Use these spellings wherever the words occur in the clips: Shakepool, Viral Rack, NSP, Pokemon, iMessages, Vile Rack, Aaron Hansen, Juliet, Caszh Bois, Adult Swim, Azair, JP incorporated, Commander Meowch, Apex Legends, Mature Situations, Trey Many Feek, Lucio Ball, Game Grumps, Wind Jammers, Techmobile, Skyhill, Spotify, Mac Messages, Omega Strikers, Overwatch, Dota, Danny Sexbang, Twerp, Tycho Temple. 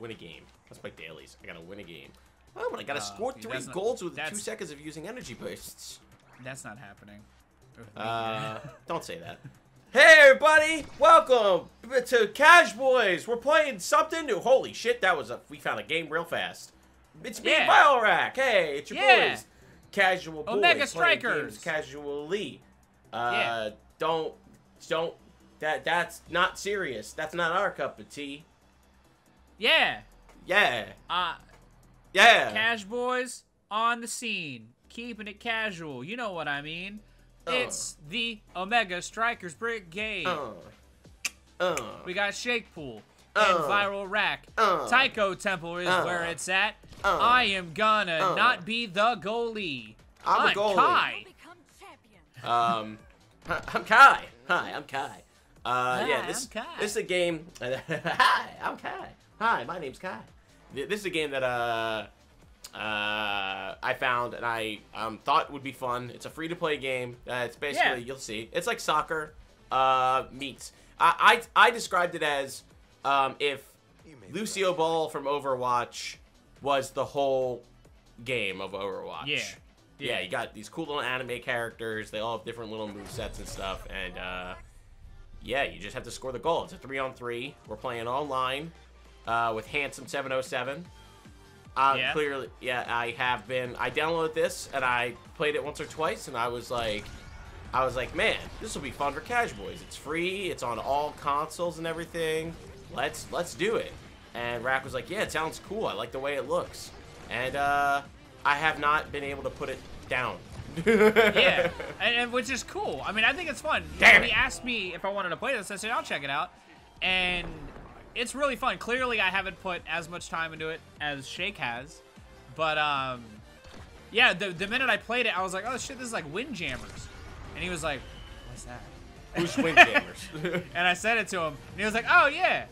win a game. That's my dailies. I gotta win a game. Oh, but I gotta score three goals with 2 seconds of using energy bursts. That's not happening. Don't say that. Hey everybody, welcome to Cash Boys. We're playing something new. Holy shit, that was we found a game real fast. It's me, Biorack. Hey, it's your boys. Casual boys. Omega Strikers. Casually. Don't. That's not serious. That's not our cup of tea. Yeah. Yeah. Cash Boys on the scene. Keeping it casual. You know what I mean. It's the Omega Strikers Brigade. We got Shakepool and Viral Rack. Tycho Temple is where it's at. I am gonna not be the goalie. I'm a goalie. Kai. I'm Kai. Hi, I'm Kai. This is a game. Hi, I'm Kai. Hi, my name's Kai. This is a game that I found and I thought would be fun. It's a free-to-play game. It's basically you'll see. It's like soccer meets. I described it as if Lucio Ball from Overwatch was the whole game of Overwatch. Yeah, you got these cool little anime characters. They all have different little movesets and stuff. And yeah, you just have to score the goal. It's a 3-on-3. We're playing online with Handsome 707. Clearly, I have been. I downloaded this and I played it once or twice, and I was like, man, this will be fun for Cash Boys. It's free. It's on all consoles and everything. Let's do it. And Rack was like, yeah, it sounds cool. I like the way it looks. And I have not been able to put it down. and which is cool. I mean, I think it's fun. He asked me if I wanted to play this. I said, I'll check it out. And it's really fun. Clearly, I haven't put as much time into it as Shake has. But, yeah, the minute I played it, I was like, oh, shit, this is like Wind Jammers. And he was like, what's that? Who's Wind Jammers? And I said it to him. And he was like, oh, yeah.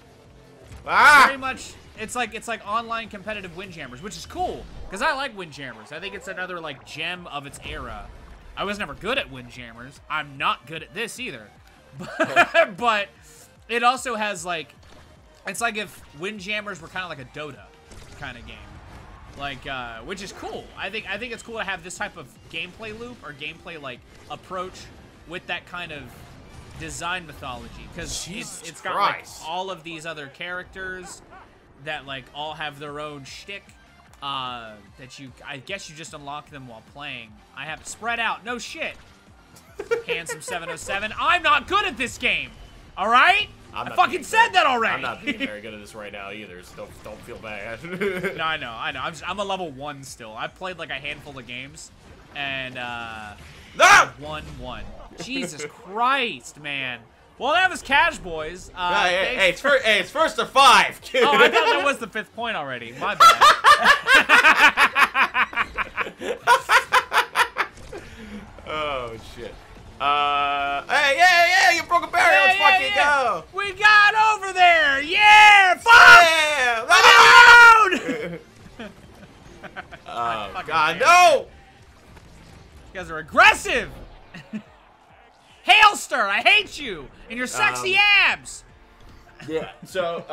Ah! Very much. It's like online competitive Wind Jammers, which is cool. Because I like Wind Jammers. I think it's another, like, gem of its era. I was never good at Wind Jammers. I'm not good at this either. But it also has, like, it's like if Wind Jammers were kind of like a Dota kind of game. Like, which is cool. I think it's cool to have this type of gameplay loop or gameplay, like, approach with that kind of design mythology. Because it's got, like, all of these other characters that, like, all have their own shtick. That I guess you just unlock them while playing. I have spread out. No shit. Handsome 707. I'm not good at this game. All right? I fucking said that already. I'm not being very good at this right now either. So don't feel bad. No, I know. I'm a level 1 still. I've played like a handful of games, and no! 1-1. Jesus Christ, man. Well, that was Cash Boys. It's first to 5. Oh, I thought that was the 5th point already. My bad. Oh, shit. Hey, yeah, you broke a barrier. Let's fucking go. We got over there. Yeah, fuck. Yeah, run around. Oh, God, no. You guys are aggressive. Hailster, I hate you and your sexy abs. Yeah. So,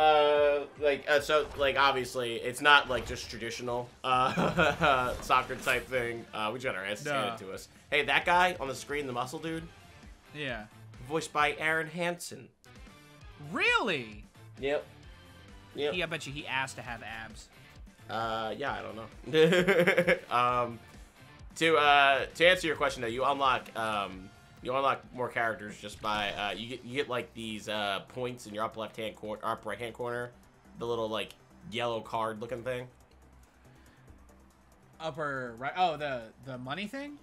obviously, it's not like just traditional soccer type thing. We just got our asses handed to us. Hey, that guy on the screen, the muscle dude. Yeah. Voiced by Aaron Hansen. Really? Yep. I bet you he asked to have abs. Yeah, I don't know. To answer your question though, you unlock more characters just by you get like these points in your upper right hand corner, the little like yellow card looking thing. Upper right. Oh, the money thing.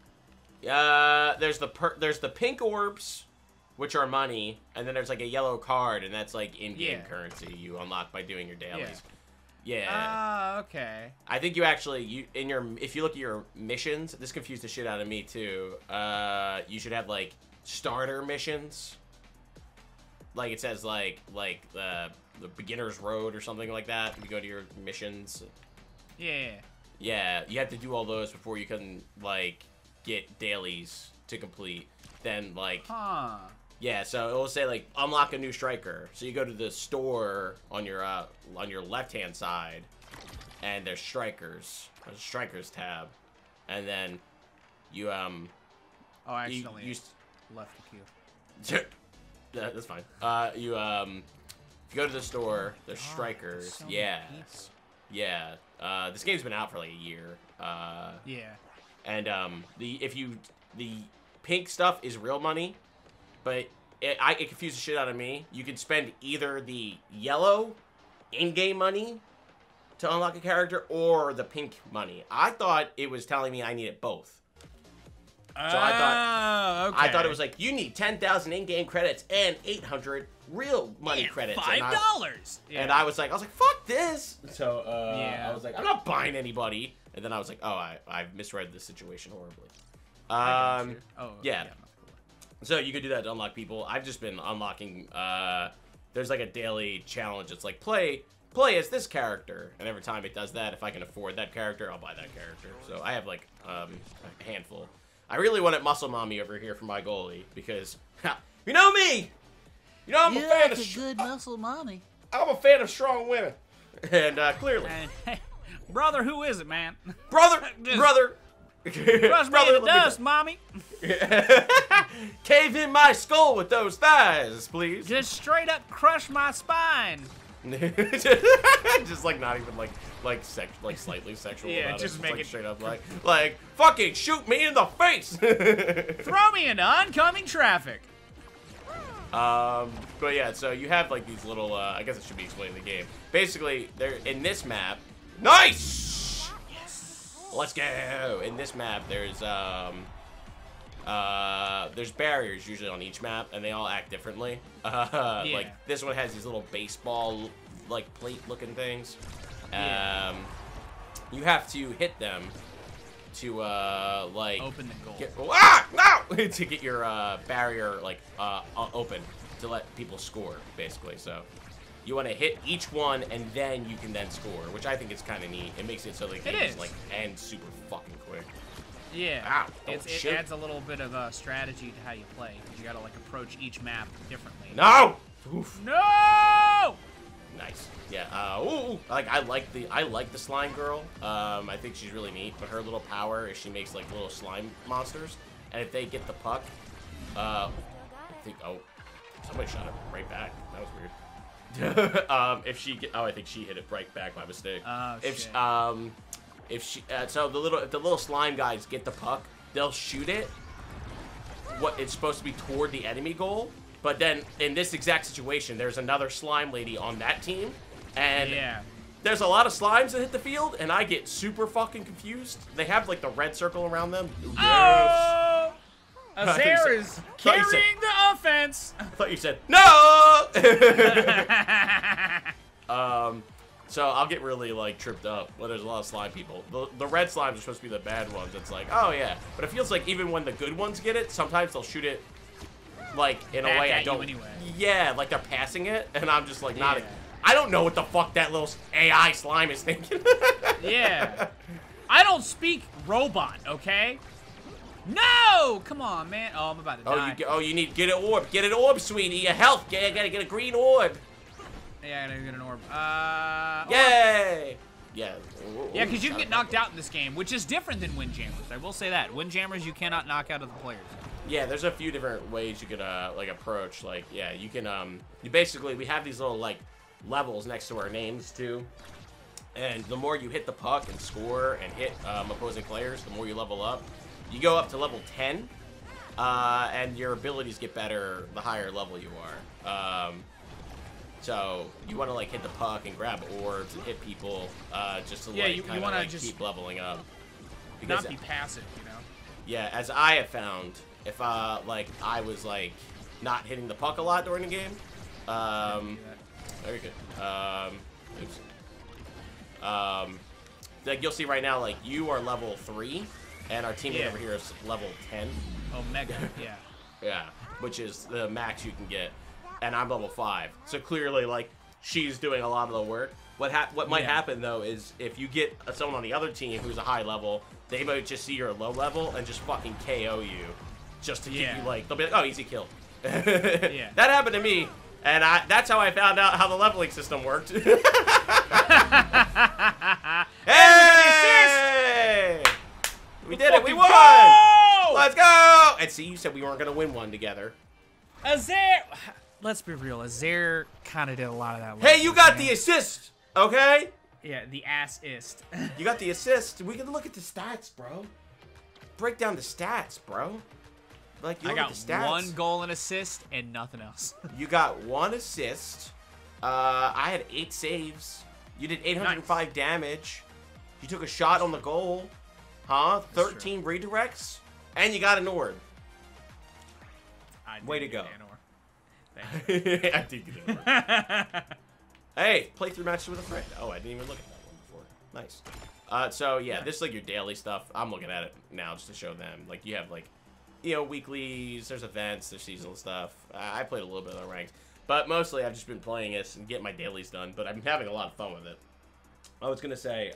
There's the pink orbs, which are money, and then there's like a yellow card, and that's like in-game currency you unlock by doing your dailies. Yeah. Ah, okay. I think you actually if you look at your missions, this confused the shit out of me too. You should have like starter missions. Like it says like the beginner's road or something like that. You go to your missions. Yeah, you have to do all those before you can like get dailies to complete. Then like Yeah, so it will say like unlock a new striker. So you go to the store on your left-hand side, and there's strikers. There's a strikers tab, and then you Oh, I accidentally left the queue. Yeah, that's fine. You if you go to the store, there's strikers. So yeah, yeah. This game's been out for like a year. Yeah. And the pink stuff is real money, but it confused the shit out of me. You can spend either the yellow in-game money to unlock a character or the pink money. I thought it was telling me I needed both. So I thought it was like, you need 10,000 in-game credits and 800 real money credits. $5! And I was like, fuck this! So, I was like, I'm not buying anybody. And then I was like, oh, I've misread this situation horribly. Yeah. So you could do that to unlock people. I've just been unlocking, there's like a daily challenge. It's like, play as this character. And every time it does that, if I can afford that character, I'll buy that character. So I have like, a handful. I really wanted Muscle Mommy over here for my goalie because, you know me! You know I'm a fan of... a good muscle mommy. I'm a fan of strong women. And, clearly. Brother, who is it, man? Brother! Brother! Trust brother, me in the dust, mommy. Cave in my skull with those thighs, please. Just straight up crush my spine. Just like not even like slightly sexual. Yeah, just make it straight up like fucking shoot me in the face. Throw me into oncoming traffic. But yeah, so you have like these little. I guess it should be explained in the game. Basically, they're in this map. Nice. Yes. Let's go. In this map, there's barriers usually on each map, and they all act differently. Yeah. Like this one has these little baseball like plate looking things. Yeah. You have to hit them to like open the goal. To get your barrier like open to let people score basically. So you want to hit each one, and then you can then score, which I think is kind of neat. It makes it so the game is like end super fucking quick. Yeah, it adds a little bit of a strategy to how you play. You gotta like approach each map differently. No! Oof. No! Nice. Yeah. Ooh. Like I like the slime girl. I think she's really neat. But her little power is she makes like little slime monsters, and if they get the puck, I think somebody shot it right back. That was weird. If she get, I think she hit it right back by mistake. Oh, if shit. If she, so if the little slime guys get the puck, they'll shoot it. What it's supposed to be toward the enemy goal, but then in this exact situation, there's another slime lady on that team, and there's a lot of slimes that hit the field, and I get super fucking confused. They have like the red circle around them. Ooh, oh, Azair is carrying the offense. I thought you said no. So I'll get really, like, tripped up when there's a lot of slime people. The red slimes are supposed to be the bad ones. It's like, oh, yeah. But it feels like even when the good ones get it, sometimes they'll shoot it, like, in a way I don't... Anyway. Yeah, like they're passing it, and I'm just, like, not... Yeah. I don't know what the fuck that little AI slime is thinking. Yeah. I don't speak robot, okay? No! Come on, man. Oh, I'm about to die. You need... Get an orb. Get an orb, sweetie. Your health. You gotta get a green orb. Yeah, I gotta get an orb. Yay! Orb. Yeah. Yeah, because you can get knocked out in this game, which is different than Wind Jammers. I will say that. Wind Jammers, you cannot knock out other players. Yeah, there's a few different ways you could, like, approach. Like, yeah, you can, you basically, we have these little, like, levels next to our names, too. And the more you hit the puck and score and hit opposing players, the more you level up. You go up to level 10, and your abilities get better the higher level you are. So you want to like hit the puck and grab orbs and hit people just to like kind of like keep leveling up. Because, not be passive, you know. Yeah, as I have found, if like I was like not hitting the puck a lot during the game, very good. Oops. Like you'll see right now, like you are level 3, and our teammate over here is level 10. Omega, yeah. Yeah, which is the max you can get. And I'm level 5, so clearly, like, she's doing a lot of the work. What might happen, though, is if you get someone on the other team who's a high level, they might just see you're a low level and just fucking KO you. Just to keep you, like, they'll be like, oh, easy kill. Yeah. That happened to me, and that's how I found out how the leveling system worked. Hey! We did it! We won! Go! Let's go! And see, you said we weren't gonna win one together. Azair, let's be real. Azair kind of did a lot of that. Hey, you got the assist, okay? Yeah, the assist. You got the assist. We can look at the stats, bro. Break down the stats, bro. Like, you I got the stats. One goal and assist and nothing else. You got one assist. I had 8 saves. You did 805 nice. Damage. You took a shot on the goal. Huh? 13 redirects. And you got an Ord. Way to go. Thank you. I did get an Ord. Hey, playthrough matches with a friend. Oh, I didn't even look at that one before. Nice. So, yeah, this is like your daily stuff. I'm looking at it now just to show them. Like, you have, like, you know, weeklies, there's events, there's seasonal stuff. I played a little bit of the ranks, but mostly I've just been playing this and getting my dailies done, but I've been having a lot of fun with it. I was gonna say,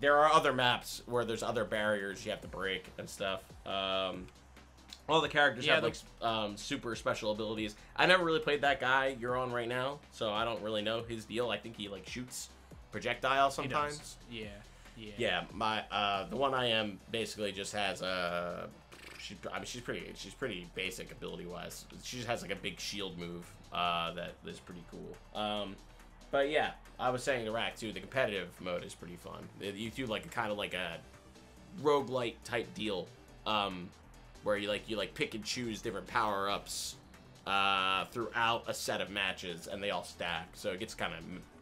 there are other maps where there's other barriers you have to break and stuff. All the characters have, like, super special abilities. I never really played that guy you're on right now, so I don't really know his deal. I think he, like, shoots projectiles sometimes. Yeah. Yeah. Yeah, my the one I am basically just has a. I mean, she's pretty basic ability wise. She just has like a big shield move that is pretty cool. But yeah, I was saying to Rack too, the competitive mode is pretty fun. You do like a kind of like a roguelite type deal, where you pick and choose different power ups throughout a set of matches, and they all stack. So it gets kind of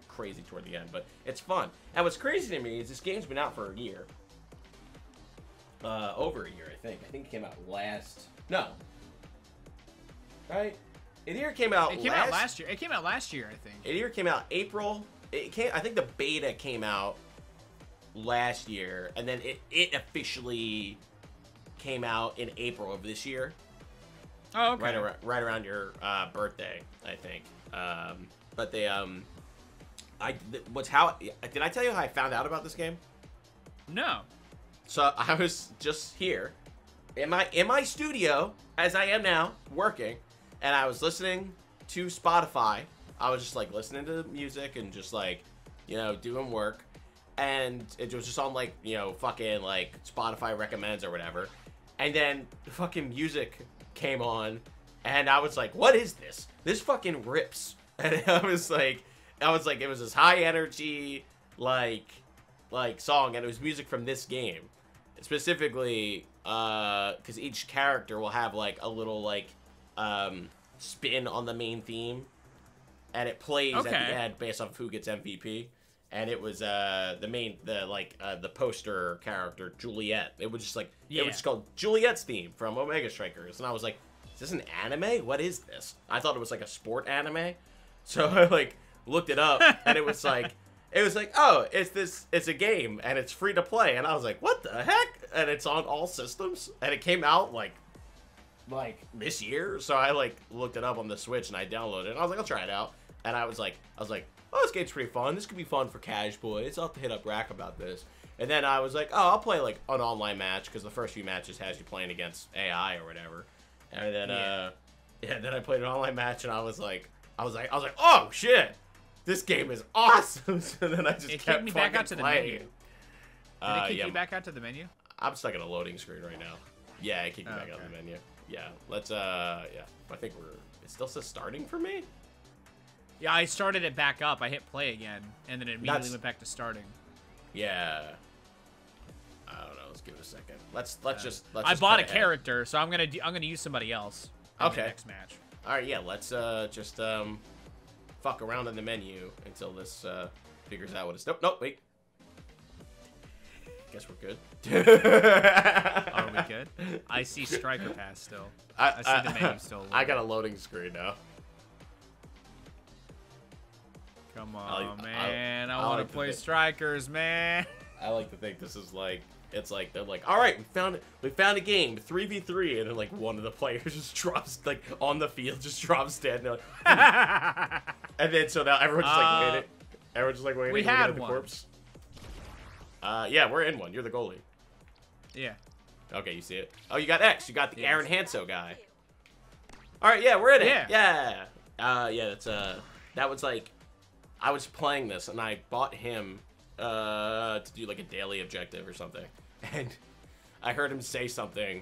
crazy toward the end, but it's fun. And what's crazy to me is this game's been out for a year, over a year, I think it came out last. No, right? It came out last year, I think. It came out April. It came. I think the beta came out last year, and then it officially came out in April of this year. Oh, okay. Right around your birthday, I think. But they did I tell you how I found out about this game? No. So I was just here in my studio, as I am now, working, and I was listening to Spotify. I was just like listening to music and just like, you know, doing work, and it was just on like, you know, fucking like Spotify recommends or whatever, and then fucking music came on, and I was like, what is this? This fucking rips. And I was like, it was this high energy, like song, and it was music from this game, specifically, because each character will have like a little like spin on the main theme, and it plays at the end based off who gets MVP. And it was the poster character Juliet. It was just like it was called Juliet's theme from Omega Strikers, and I was like, is this an anime? What is this? I thought it was like a sport anime, so I like. Looked it up, and it was like, oh, it's a game, and it's free to play, and I was like, what the heck? And it's on all systems, and it came out like this year, so I like looked it up on the Switch, and I downloaded it, and I was like, I'll try it out, and I was like, oh, this game's pretty fun. This could be fun for cash boys. I'll have to hit up Rack about this, and then I was like, oh, I'll play like an online match because the first few matches has you playing against AI or whatever, and then then I played an online match, and I was like, oh shit. This game is awesome. So then I just kept me back out to the menu. Did it kick you back out to the menu? I'm stuck in a loading screen right now. Yeah, it kicked me back out to the menu. Yeah, let's I think it still says starting for me. Yeah, I started it back up. I hit play again, and then it immediately went back to starting. Yeah. I don't know. Let's give it a second. Let's just bought a character, so I'm gonna use somebody else. Okay. Next match. All right. Yeah. Let's fuck around in the menu until this figures out what it's... Nope, wait. Guess we're good. Are we good? I see Striker Pass still. I see the menu still. I got a loading screen now. Come on, man. I want to play Strikers, man. I like to think this is like... It's like, they're like, all right, we found a game, 3v3, and then, like, one of the players just drops, like, on the field, just drops dead, and they're like, and then, so now everyone's just, like, waiting. Everyone's just, like, waiting. We had the corpse. Yeah, we're in one. You're the goalie. Yeah. Okay, you see it. Oh, you got X. You got the Aaron Hansen guy. All right, yeah, we're in it. Yeah. Yeah, that's that was like, I was playing this and I bought him to do like a daily objective or something, and I heard him say something,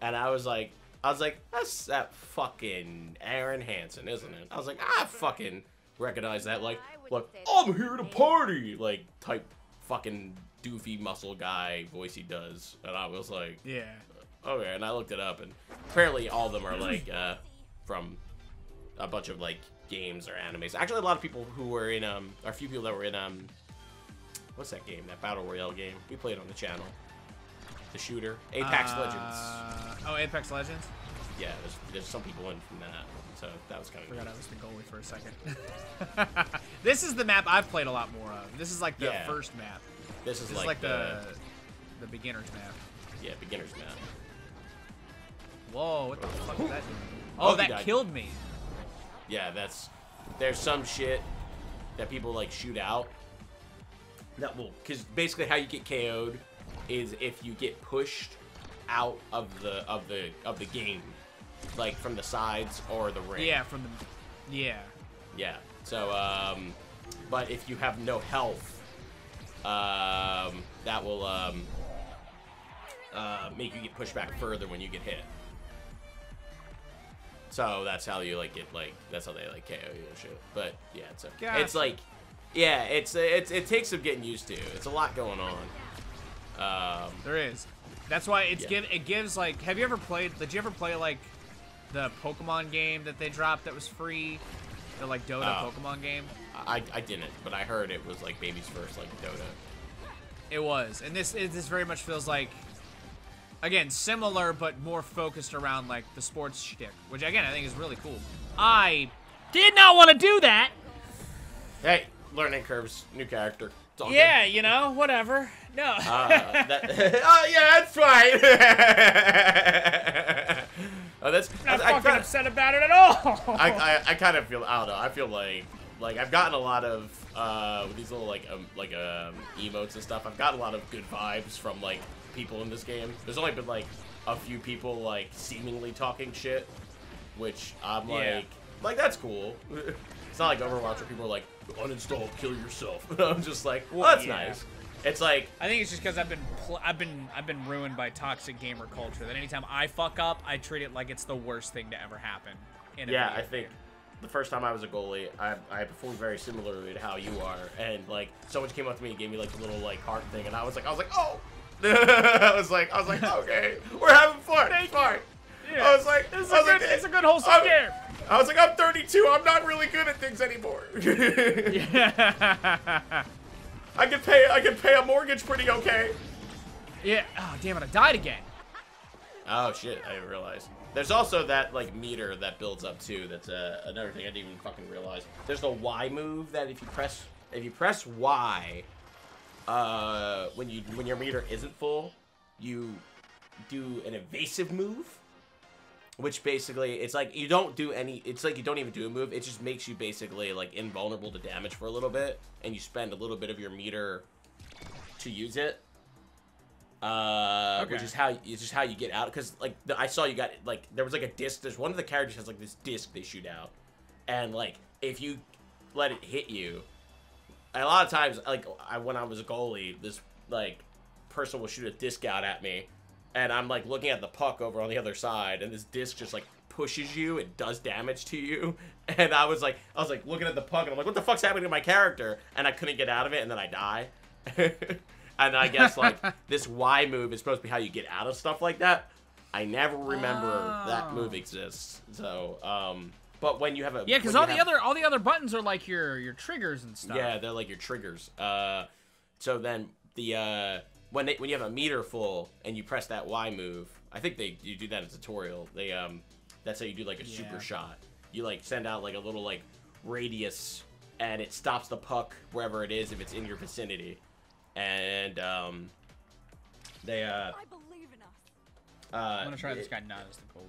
and I was like, that's that fucking Aaron Hansen, isn't it? I was like, I fucking recognize that, like I'm here to party, like type fucking doofy muscle guy voice he does, and I was like, yeah, okay. And I looked it up, and apparently all of them are like from a bunch of like games or animes. Actually, a lot of people who were in a few people that were in what's that game? That battle royale game we played on the channel. The shooter, Apex Legends. Oh, Apex Legends. Yeah, there's some people in from that, so that was kind of. Forgot I was the goalie for a second. This is the map I've played a lot more of. This is like the first map. This is like the beginner's map. Yeah, beginner's map. Whoa, what the fuck is that doing? Oh, that killed me. Yeah, there's some shit that people like shoot out. That will, because basically how you get KO'd is if you get pushed out of the game, like from the sides or the ring. Yeah, from the, yeah. So, but if you have no health, that will make you get pushed back further when you get hit. So that's how you like get like that's how they like KO you and shit. But yeah, it's like it takes some getting used to. It's a lot going on. There is. That's why it's it gives like. Have you ever played? Did you ever play like the Pokemon game that they dropped that was free? The like Dota Pokemon game. I didn't, but I heard it was like baby's first like Dota. It was, and this very much feels like, again, similar but more focused around like the sports shtick, which again I think is really cool. I did not want to do that. Hey, learning curves, new character. Yeah, you know, whatever. No. Oh, yeah, that's right. Oh, I'm not fucking upset about it at all. I kind of feel, I don't know, I feel like I've gotten a lot of, these little, emotes and stuff. I've gotten a lot of good vibes from, like, people in this game. There's only been, like, a few people, like, seemingly talking shit, which I'm like, that's cool. It's not like Overwatch where people are like, uninstall, kill yourself. I'm just like, well, that's nice. It's like I think it's just because I've been ruined by toxic gamer culture. That anytime I fuck up, I treat it like it's the worst thing to ever happen. In a video game. Think the first time I was a goalie, I performed very similarly to how you are, and like someone came up to me and gave me like a little like heart thing, and I was like, oh, I was like, okay, we're having fun. Yeah. It's a good wholesome game. I was like, I'm 32. I'm not really good at things anymore. I can pay a mortgage pretty okay. Yeah. Oh, damn it. I died again. Oh, shit. I didn't realize. There's also that, like, meter that builds up, too. That's another thing I didn't even fucking realize. There's the Y move that if you press Y, when your meter isn't full, you do an evasive move. Which basically, it's like you don't do any, it's like you don't even do a move. It just makes you basically like invulnerable to damage for a little bit. And you spend a little bit of your meter to use it. Which is how, it's just how you get out. Cause like, I saw you got like, there was like a disc. There's one of the characters has like this disc they shoot out. And like, if you let it hit you, a lot of times, like when I was a goalie, this like person will shoot a disc out at me. And I'm like looking at the puck over on the other side, and this disc just like pushes you. It does damage to you. And I was like looking at the puck, and I'm like, what the fuck's happening to my character? And I couldn't get out of it, and then I die. And I guess like this Y move is supposed to be how you get out of stuff like that. I never remember that move exists. So, but when you have a because all the other buttons are like your triggers and stuff. Yeah, they're like your triggers. So then the when you have a meter full and you press that Y move, I think you do that in a tutorial. They that's how you do like a super shot. You like send out like a little like radius, and it stops the puck wherever it is if it's in your vicinity. And they I believe in us. I'm gonna try this guy not as the goalie.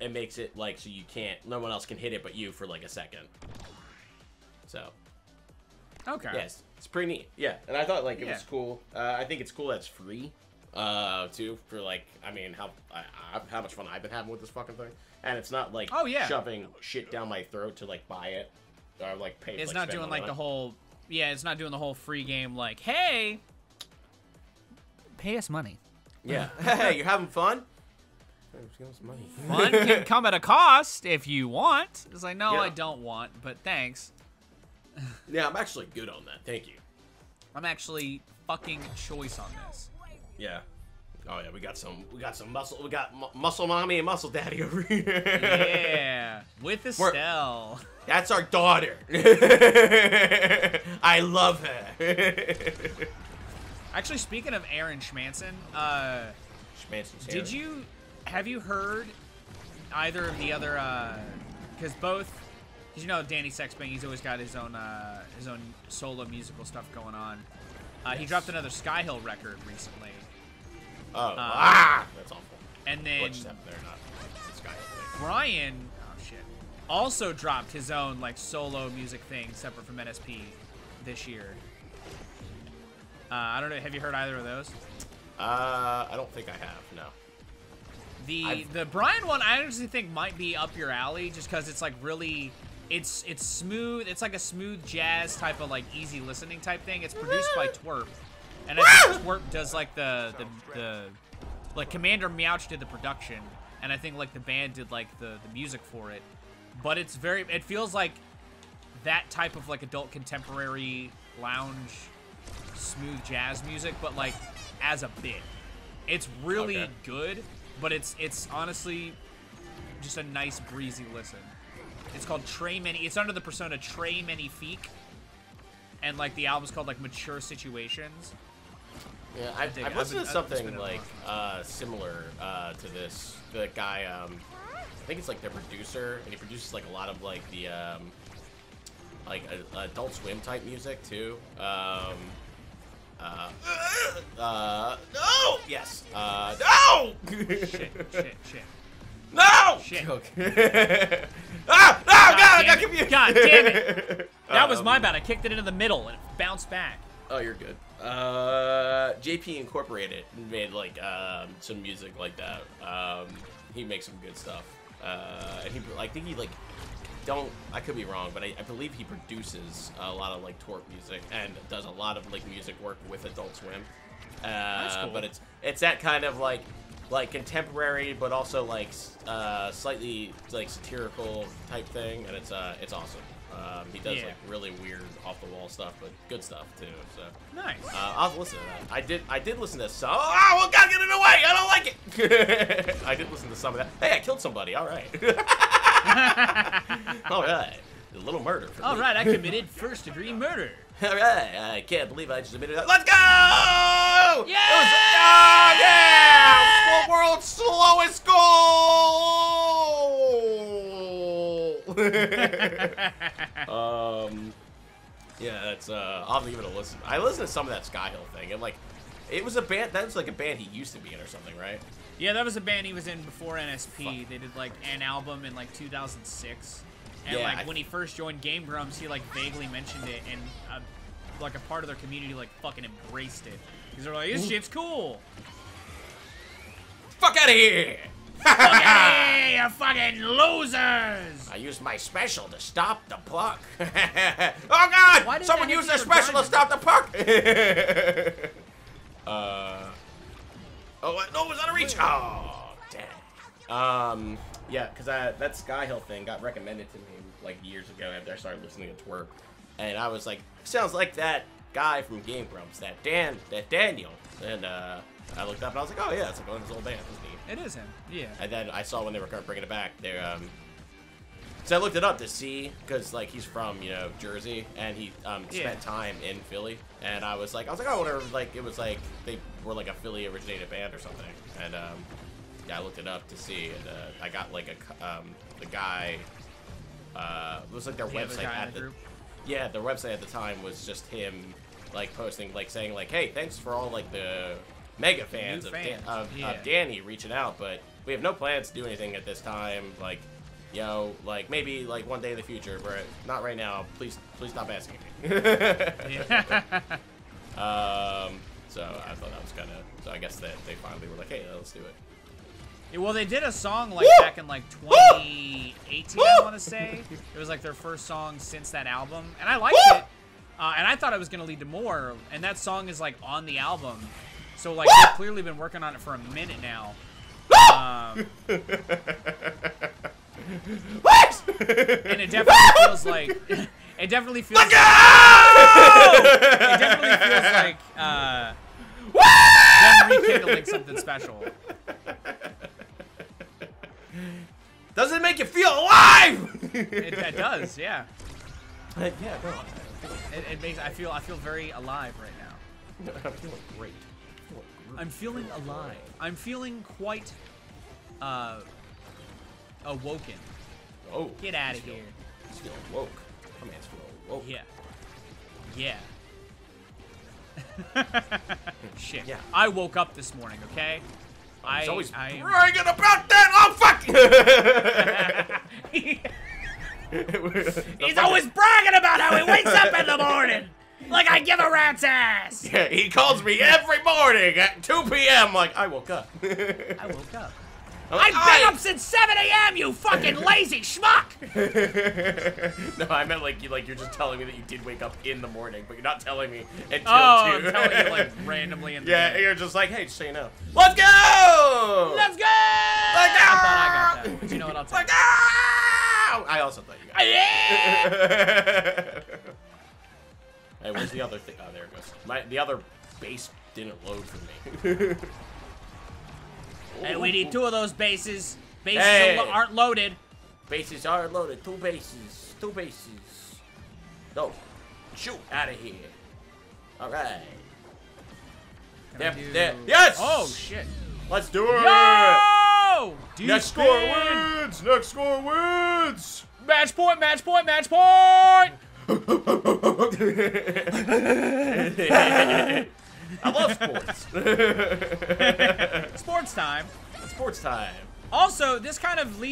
It makes it like so you can't, no one else can hit it but you for like a second. So. Okay. Yes, it's pretty neat. Yeah, and I thought like it was cool. I think it's cool that's free. too, for like, I mean, how much fun I've been having with this fucking thing. And it's not like shoving shit down my throat to like buy it or like pay. It's like, not doing like the whole, it's not doing the whole free game like, hey, pay us money. Yeah. Hey, you're having fun? Money. Fun can come at a cost if you want. It's like, no, I don't want, but thanks. Yeah, I'm actually good on that. Thank you. I'm actually fucking choice on this. Yeah. Oh yeah, we got some muscle. We got muscle mommy and muscle daddy over here. Yeah, with Estelle. That's our daughter. I love her. Actually, speaking of Aaron Schmanson, have you heard either of the other? Because because you know Danny Sexbang, he's always got his own solo musical stuff going on. Yes. He dropped another Skyhill record recently. Oh, that's awful. And then Brian, oh shit, also dropped his own like solo music thing separate from NSP this year. I don't know. Have you heard either of those? I don't think I have. No. The Brian one I honestly think might be up your alley just because it's like really it's smooth. It's like a smooth jazz type of like easy listening type thing. It's produced by Twerp, and I think Twerp does like the like Commander Meowch did the production, and I think like the band did like the music for it. But it's very, it feels like that type of like adult contemporary lounge smooth jazz music, but like as a bit. It's really good. But it's honestly just a nice breezy listen. It's called Trey Many. It's under the persona Trey Many Feek, and like the album's called like Mature Situations. Yeah, I've listened to something like similar to this. The guy, I think it's like the producer, and he produces like a lot of like the like Adult Swim type music too. No! Yes. No! Shit. No! Shit. Okay. Ah! No! God, I got confused. God damn it. That was my bad. I kicked it into the middle and it bounced back. Oh, you're good. JP Incorporated made, like, some music like that. He makes some good stuff. And he, I think he, like, I could be wrong, but I believe he produces a lot of like Twerp music and does a lot of like music work with Adult Swim. That's cool. But it's that kind of like contemporary, but also like slightly like satirical type thing, and it's awesome. He does like really weird off the wall stuff, but good stuff too. So nice. I'll listen to that. I did listen to some. Oh well, God, get it away! I don't like it. I did listen to some of that. Hey, I killed somebody. All right. All right, a little murder. All right, I committed first-degree murder. All right, I can't believe I just admitted that. Let's go! Yeah! It was, yeah! World's slowest goal. Yeah, that's. I'll have to give it a listen. I listened to some of that Skyhill thing, and like, it was a band. That was like a band he used to be in or something, right? Yeah, that was a band he was in before NSP. Fuck. They did, like, an album in, like, 2006. And, yeah, like, when he first joined Game Grumps, he, like, vaguely mentioned it. And, like, a part of their community, like, fucking embraced it. Because they're like, this shit's cool. Fuck out of here! Fuck out of here, you fucking losers! I used my special to stop the puck. Oh, God! Someone used their special to stop the puck! Oh, no, it was out of reach! Oh, damn. Yeah, because that Skyhill thing got recommended to me, like, years ago after I started listening to Twerp. And I was like, sounds like that guy from Game Grumps, that Daniel. And I looked up and I was like, oh, yeah, it's like one of his old bands, isn't he? It is him, yeah. And then I saw when they were bringing it back, they so I looked it up to see, because, like, he's from, you know, Jersey, and he spent time in Philly. And I was like, oh, whatever, like, it was like, they were, like, a Philly-originated band or something. And, yeah, I looked it up to see, and I got, like, the guy, it was, like, their website at the... Yeah, their website at the time was just him, like, posting, like, saying, like, hey, thanks for all, like, the mega fans of Danny reaching out, but we have no plans to do anything at this time, like... You know, like, maybe, like, one day in the future, but not right now. Please stop asking me. Yeah. So I thought that was kind of, so I guess they finally were like, hey, let's do it. Yeah, well, they did a song like back in like 2018, I want to say. It was like their first song since that album, and I liked it. And I thought it was going to lead to more, and that song is like on the album. So like they've clearly been working on it for a minute now. What? And it definitely feels like it definitely feels like, it definitely feels like them rekindling something special. Does it make you feel alive? It does, yeah. Yeah, no. It makes I feel very alive right now. I'm feeling great. I'm feeling alive. I'm feeling quite awoken. Oh, get out of here. He's feeling woke. My man's feeling woke. Yeah. Yeah. Shit. Yeah. I woke up this morning, okay? He's always bragging about that. Oh, fuck! He's always bragging about how he wakes up in the morning. Like I give a rat's ass. Yeah, he calls me every morning at 2 p.m. Like, I woke up. I woke up. Like, I've been up since 7 a.m., you fucking lazy schmuck! No, I meant like, you're just telling me that you did wake up in the morning, but you're not telling me until 2. Oh, I'm telling you like randomly in the morning. You're just like, hey, just so you know. Let's go! Let's go! Let's go! I thought I got that, but you know what I'll tell you. I also thought you got it. Hey, where's the other thing? Oh, there it goes. The other base didn't load for me. Hey, we need 2 of those bases. Bases aren't loaded. Bases aren't loaded. 2 bases. 2 bases. No. Shoot out of here. All right. Yes! Oh, shit. Let's do it! No! Next score wins! Next score wins! Match point, match point, match point! I love sports. Sports time. Sports time. Also, this kind of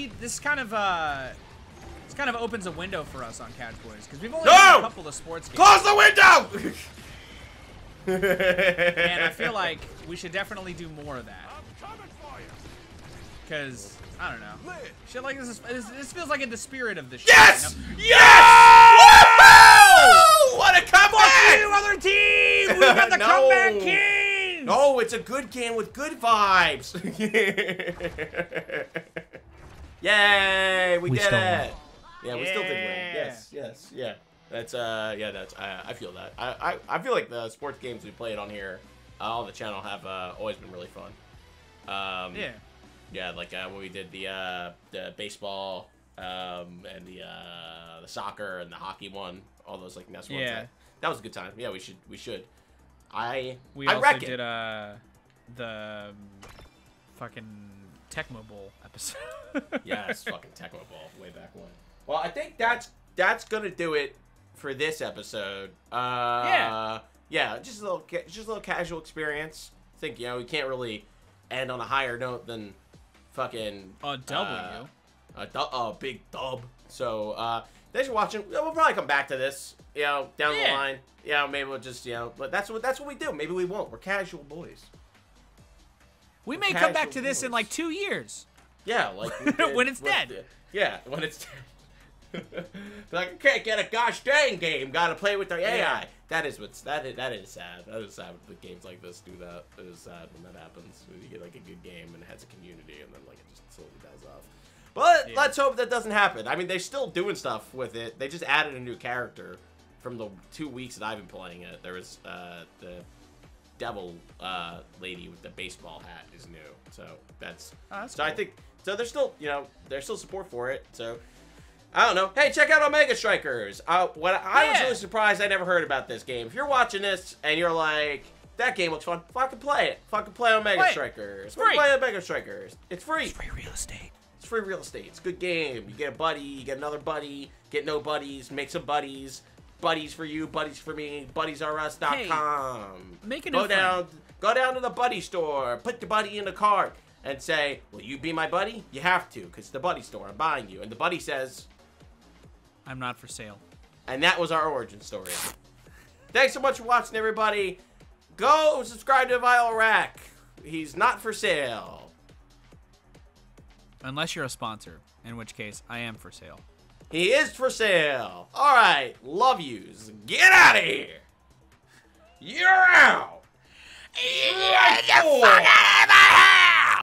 opens a window for us on Couch Boys because we've only done a couple of sports games. Close the window. And I feel like we should definitely do more of that. Because I don't know, shit like this. This feels like in the spirit of the show. Yes. You know? Yes. Woo! What a comeback! Fuck you, other team! We've got the comeback kings! No, it's a good game with good vibes. Yay! We did it! Win. Yeah, we still did win. Yes, yes, yeah. That's yeah. That's I feel that. I feel like the sports games we played on here, on the channel, have always been really fun. Yeah. Yeah, like when we did the baseball. And the soccer and the hockey one, all those like mess ones. Yeah, that was a good time. Yeah, we should. I also reckon. Did the fucking Techmobile episode. Yeah, it's fucking Techmobile way back when. Well, I think that's gonna do it for this episode. Yeah, just a little casual experience. I think we can't really end on a higher note than fucking W. A big dub. So, thanks for watching. We'll probably come back to this, down the line. Maybe we'll just, but that's what we do. Maybe we won't. We're casual boys. We may come back to this in like 2 years. Yeah, like when it's dead. Yeah, when it's dead. Like I can't get a gosh dang game. Gotta play with the AI. That is sad. That is sad when games like this do that. It is sad when that happens. When you get like a good game and it has a community, and then like it just slowly dies off. But let's hope that doesn't happen. I mean, they're still doing stuff with it. They just added a new character from the 2 weeks that I've been playing it. There was the devil lady with the baseball hat is new. So that's cool. I think so. There's still there's still support for it. So I don't know. Hey, check out Omega Strikers. I was really surprised I never heard about this game. If you're watching this and you're like, that game looks fun, fucking play it. Fucking play Omega Strikers. Play Omega Strikers. It's free. It's free real estate. It's free real estate. It's a good game. You get a buddy, you get another buddy, get no buddies, make some buddies. Buddies for you, buddies for me, buddiesrus.com. Hey, make a new go down to the buddy store, put the buddy in the cart, and say, will you be my buddy? You have to, because it's the buddy store. I'm buying you. And the buddy says, I'm not for sale. And that was our origin story. Thanks so much for watching, everybody. Go subscribe to Vile Rack. He's not for sale. Unless you're a sponsor, in which case I am for sale. He is for sale. All right, love yous. Get out of here. You're out. Get the fuck out of here.